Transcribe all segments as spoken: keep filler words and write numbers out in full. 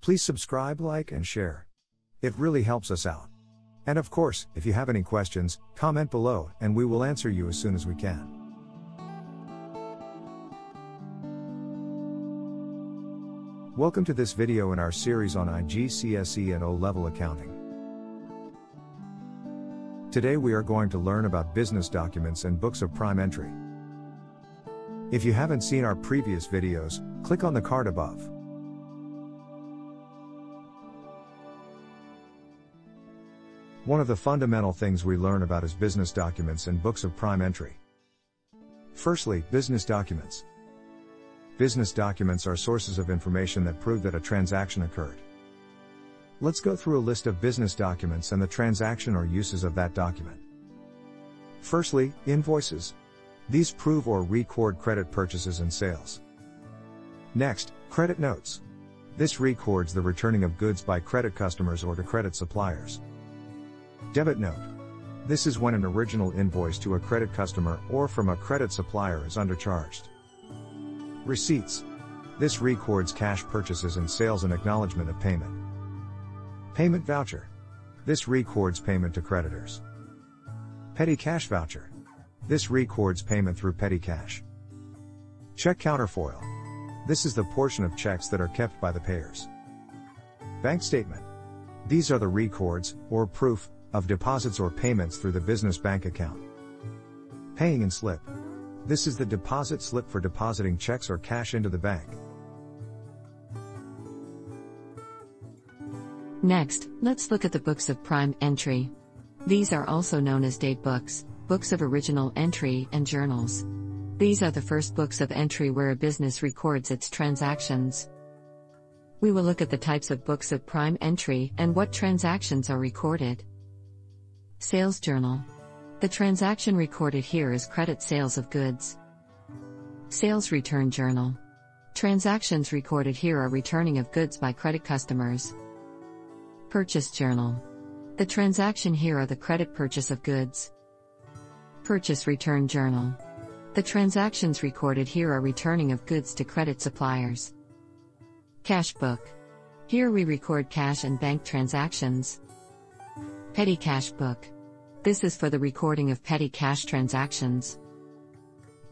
Please subscribe, like, and share. It really helps us out. And of course, if you have any questions, comment below and we will answer you as soon as we can. Welcome to this video in our series on I G C S E and O-Level accounting. Today we are going to learn about business documents and books of prime entry. If you haven't seen our previous videos, click on the card above. One of the fundamental things we learn about is business documents and books of prime entry. Firstly, business documents. Business documents are sources of information that prove that a transaction occurred. Let's go through a list of business documents and the transaction or uses of that document. Firstly, invoices. These prove or record credit purchases and sales. Next, credit notes. This records the returning of goods by credit customers or to credit suppliers. Debit note. This is when an original invoice to a credit customer or from a credit supplier is undercharged. Receipts. This records cash purchases and sales and acknowledgement of payment. Payment voucher. This records payment to creditors. Petty cash voucher. This records payment through petty cash. Check counterfoil. This is the portion of checks that are kept by the payers. Bank statement. These are the records, or proof, of deposits or payments through the business bank account. Paying in slip. This is the deposit slip for depositing checks or cash into the bank. Next, let's look at the books of prime entry. These are also known as date books, books of original entry, and journals. These are the first books of entry where a business records its transactions. We will look at the types of books of prime entry and what transactions are recorded. Sales journal. The transaction recorded here is credit sales of goods. Sales return journal. Transactions recorded here are returning of goods by credit customers. Purchase journal. The transaction here are the credit purchase of goods. Purchase return journal. The transactions recorded here are returning of goods to credit suppliers. Cash book. Here we record cash and bank transactions. Petty cash book. This is for the recording of petty cash transactions.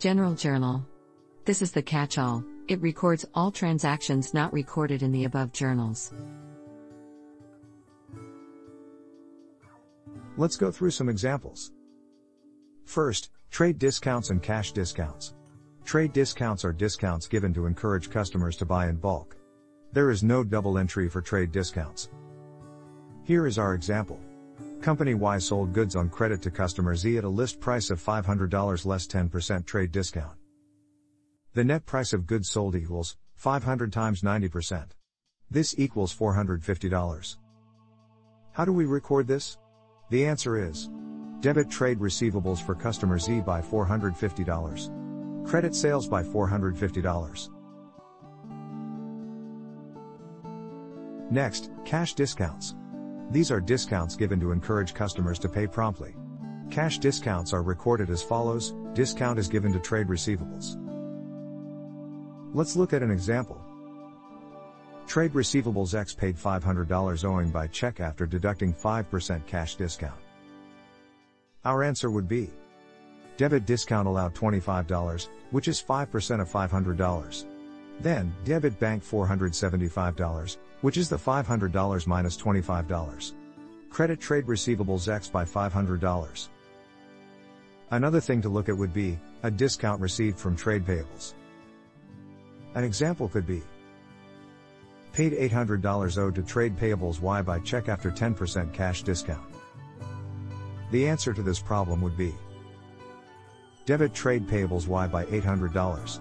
General journal. This is the catch-all. It records all transactions not recorded in the above journals. Let's go through some examples. First, trade discounts and cash discounts. Trade discounts are discounts given to encourage customers to buy in bulk. There is no double entry for trade discounts. Here is our example. Company Y sold goods on credit to customer Z at a list price of five hundred dollars less ten percent trade discount. The net price of goods sold equals five hundred times ninety percent. This equals four hundred fifty dollars. How do we record this? The answer is debit trade receivables for customer Z by four hundred fifty dollars. Credit sales by four hundred fifty dollars. Next, cash discounts. These are discounts given to encourage customers to pay promptly. Cash discounts are recorded as follows. Discount is given to trade receivables. Let's look at an example. Trade receivables X paid five hundred dollars owing by check after deducting five percent cash discount. Our answer would be debit discount allowed twenty-five dollars, which is five percent of five hundred dollars. Then, debit bank four hundred seventy-five dollars, which is the five hundred dollars minus twenty-five dollars. Credit trade receivables X by five hundred dollars. Another thing to look at would be a discount received from trade payables. An example could be paid eight hundred dollars owed to trade payables Y by check after ten percent cash discount. The answer to this problem would be debit trade payables Y by eight hundred dollars.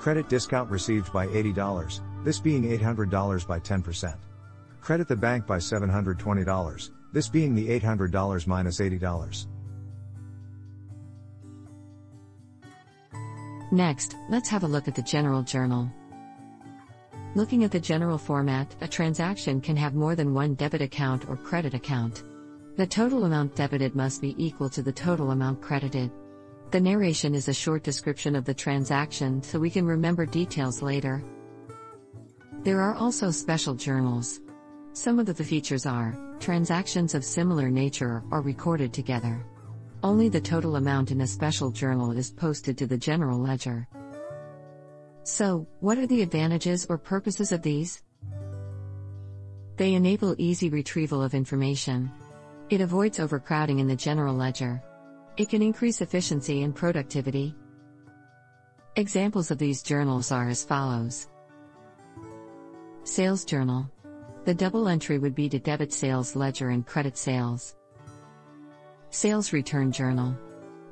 Credit discount received by eighty dollars, this being eight hundred dollars by ten percent. Credit the bank by seven hundred twenty dollars, this being the eight hundred dollars minus eighty dollars. Next, let's have a look at the general journal. Looking at the general format, a transaction can have more than one debit account or credit account. The total amount debited must be equal to the total amount credited. The narration is a short description of the transaction so we can remember details later. There are also special journals. Some of the features are, transactions of similar nature are recorded together. Only the total amount in a special journal is posted to the general ledger. So, what are the advantages or purposes of these? They enable easy retrieval of information. It avoids overcrowding in the general ledger. It can increase efficiency and productivity. Examples of these journals are as follows. Sales journal. The double entry would be to debit sales ledger and credit sales. Sales return journal.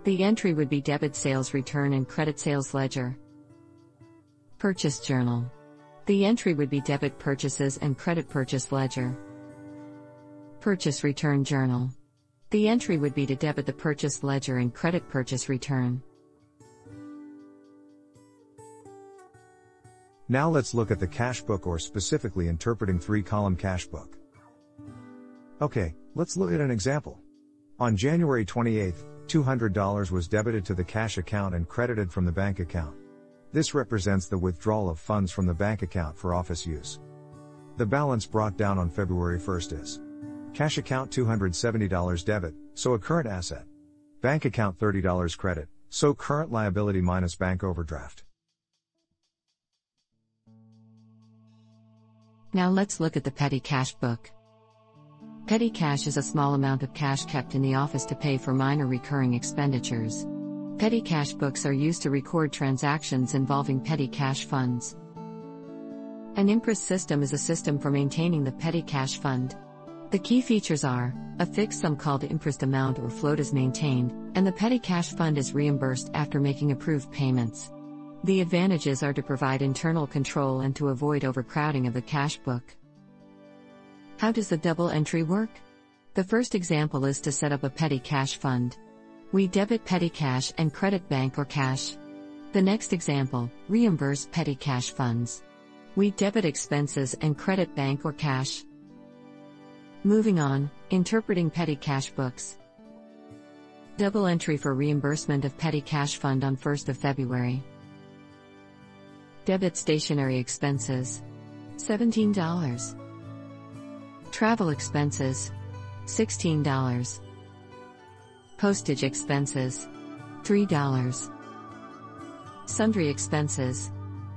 The entry would be debit sales return and credit sales ledger. Purchase journal. The entry would be debit purchases and credit purchase ledger. Purchase return journal. The entry would be to debit the purchase ledger and credit purchase return. Now let's look at the cash book, or specifically interpreting three-column cash book. Okay, let's look at an example. On January twenty-eighth, two hundred dollars was debited to the cash account and credited from the bank account. This represents the withdrawal of funds from the bank account for office use. The balance brought down on February first is cash account two hundred seventy dollars debit, so a current asset. Bank account thirty dollars credit, so current liability minus bank overdraft. Now let's look at the petty cash book. Petty cash is a small amount of cash kept in the office to pay for minor recurring expenditures. Petty cash books are used to record transactions involving petty cash funds. An IMPRIS system is a system for maintaining the petty cash fund. The key features are, a fixed sum called interest amount or float is maintained, and the petty cash fund is reimbursed after making approved payments. The advantages are to provide internal control and to avoid overcrowding of the cash book. How does the double entry work? The first example is to set up a petty cash fund. We debit petty cash and credit bank or cash. The next example, reimburse petty cash funds. We debit expenses and credit bank or cash. Moving on, interpreting petty cash books. Double entry for reimbursement of petty cash fund on first of February. Debit stationary expenses, seventeen dollars. Travel expenses, sixteen dollars. Postage expenses, three dollars. Sundry expenses,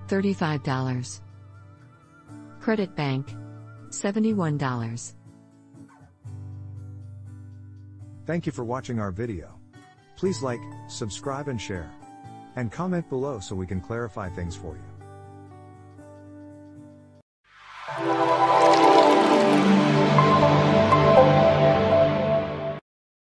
thirty-five dollars. Credit bank, seventy-one dollars. Thank you for watching our video. Please like, subscribe and share. And comment below so we can clarify things for you.